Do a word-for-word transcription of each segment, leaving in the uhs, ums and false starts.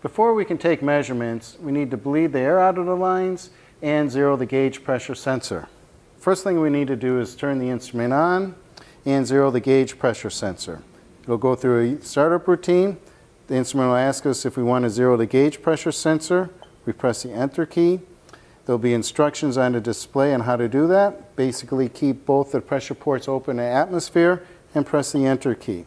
Before we can take measurements, we need to bleed the air out of the lines and zero the gauge pressure sensor. First thing we need to do is turn the instrument on and zero the gauge pressure sensor. It'll go through a startup routine. The instrument will ask us if we want to zero the gauge pressure sensor. We press the enter key. There'll be instructions on the display on how to do that. Basically keep both the pressure ports open to atmosphere and press the enter key.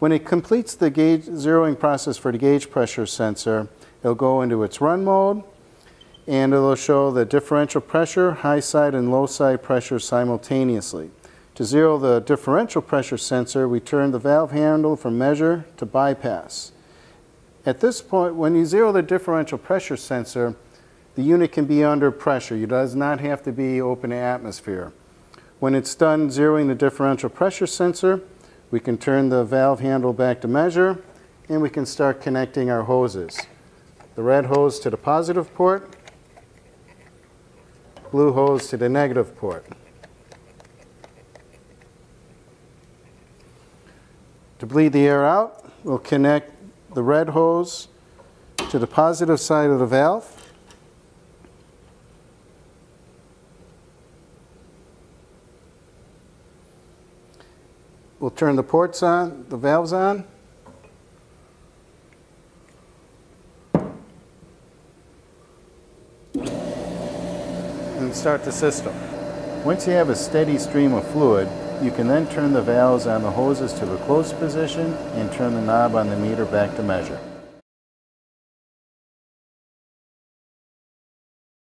When it completes the gauge zeroing process for the gauge pressure sensor, it'll go into its run mode, and it'll show the differential pressure, high side and low side pressure simultaneously. To zero the differential pressure sensor, we turn the valve handle from measure to bypass. At this point, when you zero the differential pressure sensor, the unit can be under pressure. It does not have to be open to atmosphere. When it's done zeroing the differential pressure sensor, we can turn the valve handle back to measure, and we can start connecting our hoses. The red hose to the positive port, blue hose to the negative port. To bleed the air out, we'll connect the red hose to the positive side of the valve. We'll turn the ports on, the valves on. And start the system. Once you have a steady stream of fluid, you can then turn the valves on the hoses to the closed position and turn the knob on the meter back to measure.